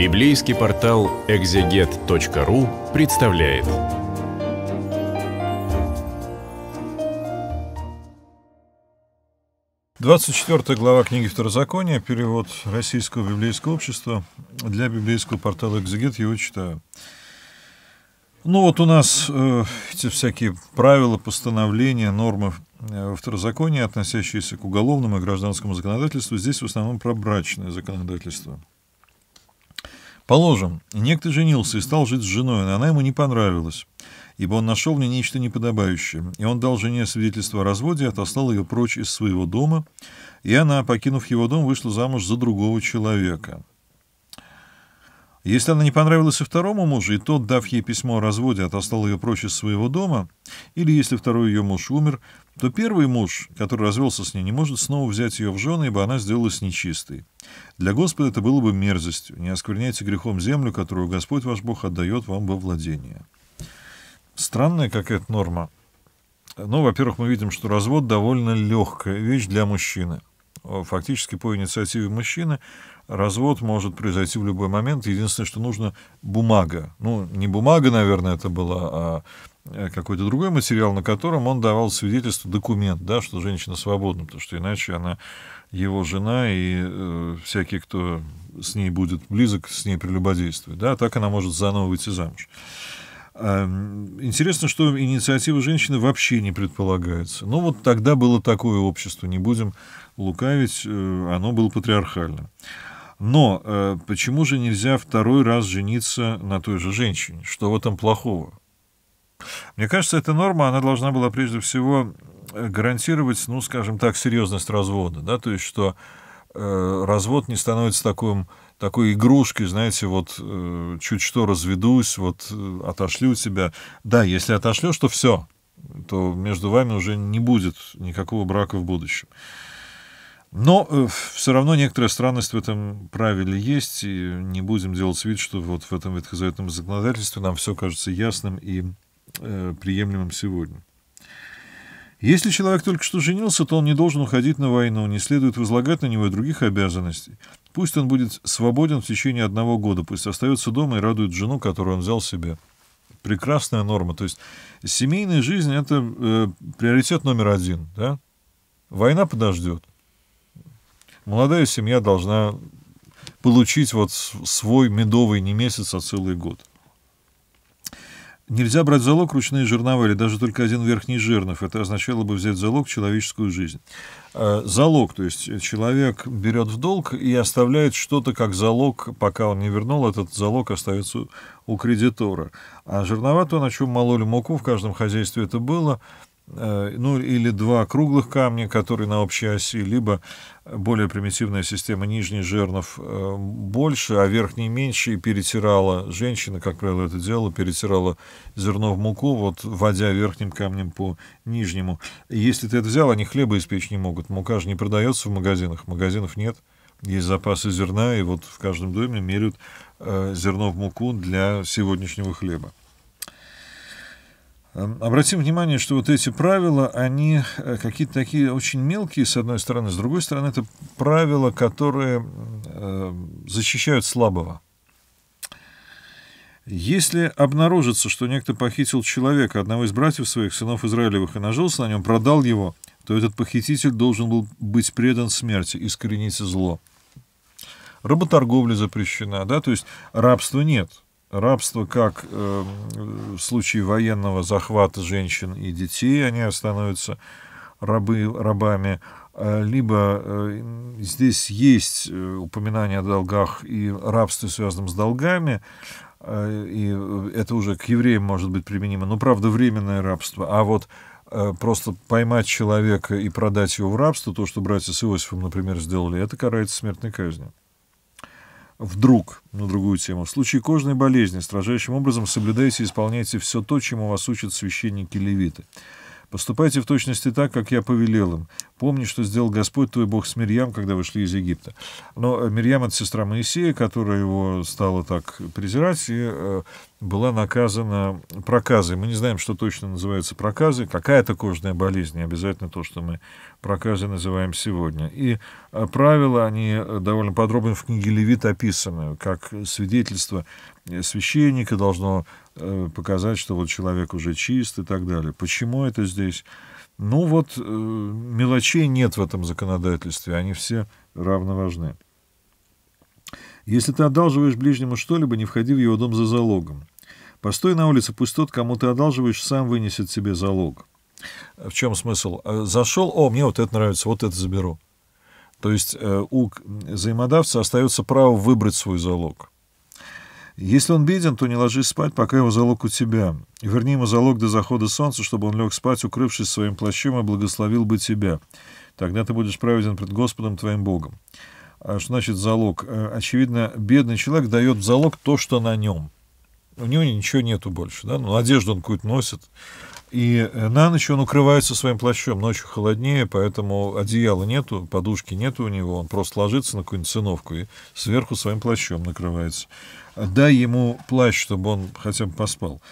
Библейский портал экзегет.ру представляет. Двадцать четвёртая глава книги Второзакония, перевод Российского библейского общества. Для библейского портала «Экзегет» его читаю. Ну вот у нас эти всякие правила, постановления, нормы Второзакония, относящиеся к уголовному и гражданскому законодательству, здесь в основном про брачное законодательство. Положим, некто женился и стал жить с женой, но она ему не понравилась, ибо он нашел в ней нечто неподобающее, и он дал жене свидетельство о разводе и отослал ее прочь из своего дома, и она, покинув его дом, вышла замуж за другого человека. Если она не понравилась и второму мужу, и тот, дав ей письмо о разводе, отослал ее прочь из своего дома, или если второй ее муж умер, то первый муж, который развелся с ней, не может снова взять ее в жены, ибо она сделалась нечистой. Для Господа это было бы мерзостью. Не оскверняйте грехом землю, которую Господь ваш Бог отдает вам во владение. Странная какая-то норма. Ну, во-первых, мы видим, что развод довольно легкая вещь для мужчины. Фактически по инициативе мужчины развод может произойти в любой момент. Единственное, что нужно, бумага. Ну, не бумага, наверное, это была, а какой-то другой материал, на котором он давал свидетельство, документ, да, что женщина свободна, потому что иначе она его жена, и всякий, кто с ней будет близок, с ней прелюбодействует. Да, так она может заново выйти замуж. Интересно, что инициатива женщины вообще не предполагается. Ну, вот тогда было такое общество, не будем лукавить, оно было патриархально. Но почему же нельзя второй раз жениться на той же женщине? Что в этом плохого? Мне кажется, эта норма, она должна была прежде всего гарантировать, ну, скажем так, серьезность развода, да, то есть, что развод не становится такой игрушкой, знаете, вот чуть что разведусь, вот отошлю тебя. Да, если отошлешь, то все, то между вами уже не будет никакого брака в будущем. Но все равно некоторая странность в этом правиле есть, и не будем делать вид, что вот в этом ветхозаветном законодательстве нам все кажется ясным и приемлемым сегодня. Если человек только что женился, то он не должен уходить на войну, не следует возлагать на него и других обязанностей. Пусть он будет свободен в течение 1 года, пусть остается дома и радует жену, которую он взял себе. Прекрасная норма. То есть семейная жизнь — это приоритет №1. Да? Война подождет. Молодая семья должна получить вот свой медовый не месяц, а целый год. Нельзя брать в залог ручные жернова или даже только один верхний жернов. Это означало бы взять в залог человеческую жизнь. Залог, то есть человек берет в долг и оставляет что-то как залог, пока он не вернул, этот залог остается у кредитора. А жернова, то, на чем мололи муку, в каждом хозяйстве это было, ну или 2 круглых камня, которые на общей оси, либо более примитивная система: нижний жернов больше, а верхний меньше, и перетирала женщина, как правило, это делала, перетирала зерно в муку, вот вводя верхним камнем по нижнему. Если ты это взял, они хлеба испечь не могут, мука же не продается в магазинах, магазинов нет, есть запасы зерна, и вот в каждом доме меряют зерно в муку для сегодняшнего хлеба. Обратим внимание, что вот эти правила, они какие-то такие очень мелкие, с одной стороны, с другой стороны, это правила, которые защищают слабого. Если обнаружится, что некто похитил человека, одного из братьев своих, сынов Израилевых, и нажился на нем, продал его, то этот похититель должен был быть предан смерти, искоренить зло. Работорговля запрещена, да, то есть рабства нет. Рабство, как в случае военного захвата женщин и детей, они становятся рабами. Либо здесь есть упоминание о долгах и рабстве, связанном с долгами, и это уже к евреям может быть применимо, но, правда, временное рабство. А вот просто поймать человека и продать его в рабство, то, что братья с Иосифом, например, сделали, это карается смертной казнью. Вдруг, на другую тему. В случае кожной болезни строжайшим образом соблюдайте и исполняйте все то, чему вас учат священники Левиты. Поступайте в точности так, как я повелел им. Помни, что сделал Господь твой Бог с Мирьям, когда вышли из Египта. Но Мирьям — это сестра Моисея, которая его стала так презирать и была наказана проказой. Мы не знаем, что точно называется проказой. Какая-то кожная болезнь, не обязательно то, что мы проказой называем сегодня. И правила, они довольно подробно в книге Левит описаны, как свидетельство священника должно показать, что вот человек уже чист и так далее. Почему это здесь? Ну вот, мелочей нет в этом законодательстве, они все равноважны. Если ты одалживаешь ближнему что-либо, не входи в его дом за залогом. Постой на улице, пусть тот, кому ты одалживаешь, сам вынесет себе залог. В чем смысл? Зашел, о, мне вот это нравится, вот это заберу. То есть у заимодавца остается право выбрать свой залог. Если он беден, то не ложись спать, пока его залог у тебя. Верни ему залог до захода солнца, чтобы он лег спать, укрывшись своим плащом, и благословил бы тебя. Тогда ты будешь праведен пред Господом твоим Богом. Что значит залог? Очевидно, бедный человек дает в залог то, что на нем. У него ничего нету больше. Да? Ну, одежду он какую-то носит. И на ночь он укрывается своим плащом. Ночью холоднее, поэтому одеяла нету, подушки нету у него. Он просто ложится на какую-нибудь циновку и сверху своим плащом накрывается. Дай ему плащ, чтобы он хотя бы поспал.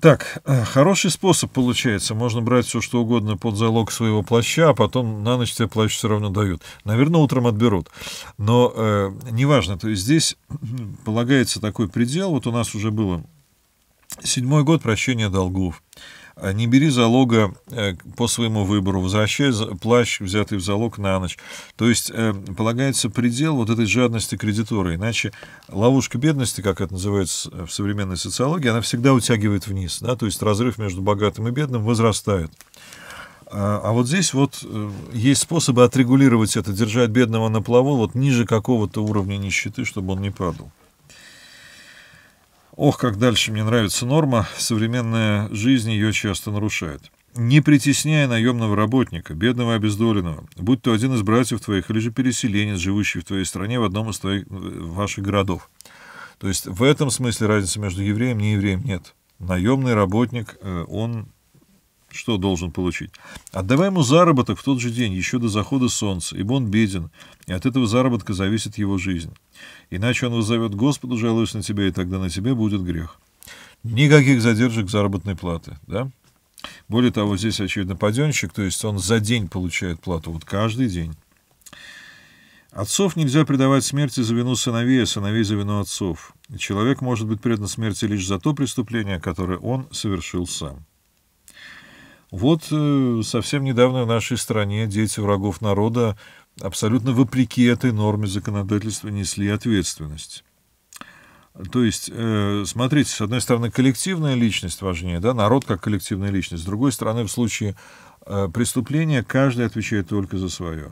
Так, хороший способ получается. Можно брать все, что угодно под залог своего плаща, а потом на ночь тебе плащ все равно дают. Наверное, утром отберут. Но неважно. То есть здесь полагается такой предел. Вот у нас уже было 7-й год прощения долгов. Не бери залога по своему выбору, возвращай плащ, взятый в залог, на ночь. То есть полагается предел вот этой жадности кредитора, иначе ловушка бедности, как это называется в современной социологии, она всегда утягивает вниз, да? То есть разрыв между богатым и бедным возрастает. А вот здесь вот есть способы отрегулировать это, держать бедного на плаву вот ниже какого-то уровня нищеты, чтобы он не падал. Ох, как дальше мне нравится норма, современная жизнь ее часто нарушает. Не притесняя наемного работника, бедного и обездоленного, будь то один из братьев твоих или же переселенец, живущий в твоей стране в одном из ваших городов. То есть в этом смысле разницы между евреем и неевреем нет. Наемный работник, он что должен получить? Отдавай ему заработок в тот же день, еще до захода солнца, ибо он беден, и от этого заработка зависит его жизнь. Иначе он воззовет Господу, жалуясь на тебя, и тогда на тебе будет грех. Никаких задержек заработной платы, да? Более того, здесь, очевидно, паденщик, то есть он за день получает плату, вот каждый день. Отцов нельзя предавать смерти за вину сыновей, а сыновей за вину отцов. И человек может быть предан смерти лишь за то преступление, которое он совершил сам. Вот совсем недавно в нашей стране дети врагов народа абсолютно вопреки этой норме законодательства несли ответственность. То есть, смотрите, с одной стороны, коллективная личность важнее, да, народ как коллективная личность, с другой стороны, в случае преступления каждый отвечает только за свое.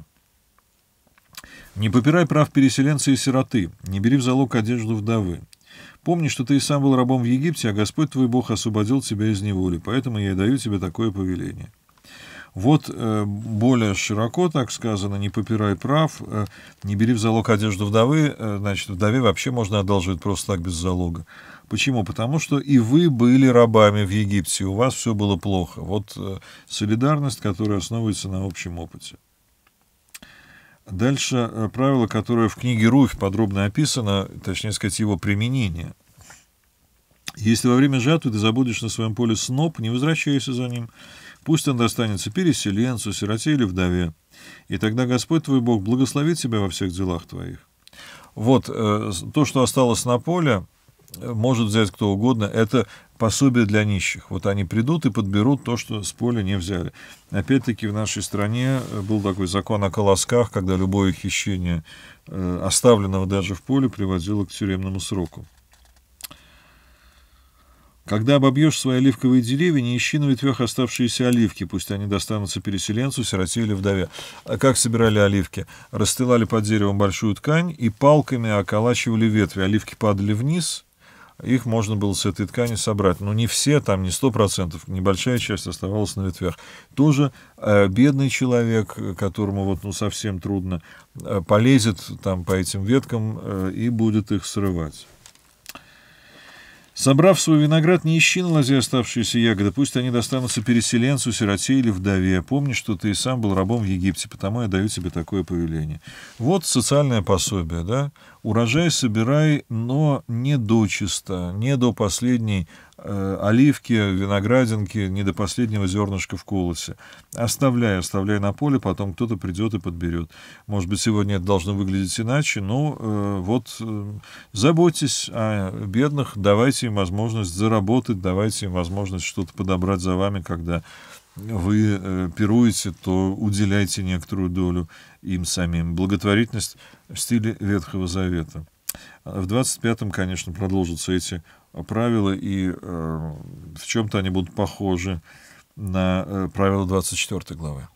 Не попирай прав переселенца и сироты, не бери в залог одежду вдовы. Помни, что ты и сам был рабом в Египте, а Господь твой Бог освободил тебя из неволи, поэтому я и даю тебе такое повеление. Вот более широко, так сказано, не попирай прав, не бери в залог одежду вдовы, значит, вдове вообще можно одалживать просто так без залога. Почему? Потому что и вы были рабами в Египте, у вас все было плохо. Вот солидарность, которая основывается на общем опыте. Дальше правило, которое в книге Руфь подробно описано, точнее сказать, его применение. Если во время жатвы ты забудешь на своем поле сноп, не возвращайся за ним, пусть он достанется переселенцу, сироте или вдове, и тогда Господь твой Бог благословит тебя во всех делах твоих. Вот, то, что осталось на поле, может взять кто угодно, это пособие для нищих. Вот они придут и подберут то, что с поля не взяли. Опять-таки в нашей стране был такой закон о колосках, когда любое хищение оставленного даже в поле приводило к тюремному сроку. Когда обобьешь свои оливковые деревья, не ищи на ветвях оставшиеся оливки, пусть они достанутся переселенцу, сироте или вдове. А как собирали оливки? Расстилали под деревом большую ткань и палками околачивали ветви. Оливки падали вниз, их можно было с этой ткани собрать. Но не все, там не 100%, небольшая часть оставалась на ветвях. Тоже бедный человек, которому вот, ну, совсем трудно, полезет там по этим веткам и будет их срывать. Собрав свой виноград, не ищи на лозе оставшиеся ягоды, пусть они достанутся переселенцу, сироте или вдове. Помни, что ты и сам был рабом в Египте, потому я даю тебе такое повеление». Вот социальное пособие, да? Урожай собирай, но не дочисто, не до последней оливки, виноградинки, не до последнего зернышка в колосе. Оставляй на поле, потом кто-то придет и подберет. Может быть, сегодня это должно выглядеть иначе, но заботьтесь о бедных, давайте им возможность заработать, давайте им возможность что-то подобрать за вами, когда вы пируете, то уделяйте некоторую долю им самим. Благотворительность в стиле Ветхого Завета. В 25-м, конечно, продолжатся эти правила, и в чем-то они будут похожи на правила 24 главы.